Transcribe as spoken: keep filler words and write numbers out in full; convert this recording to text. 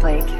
Blake.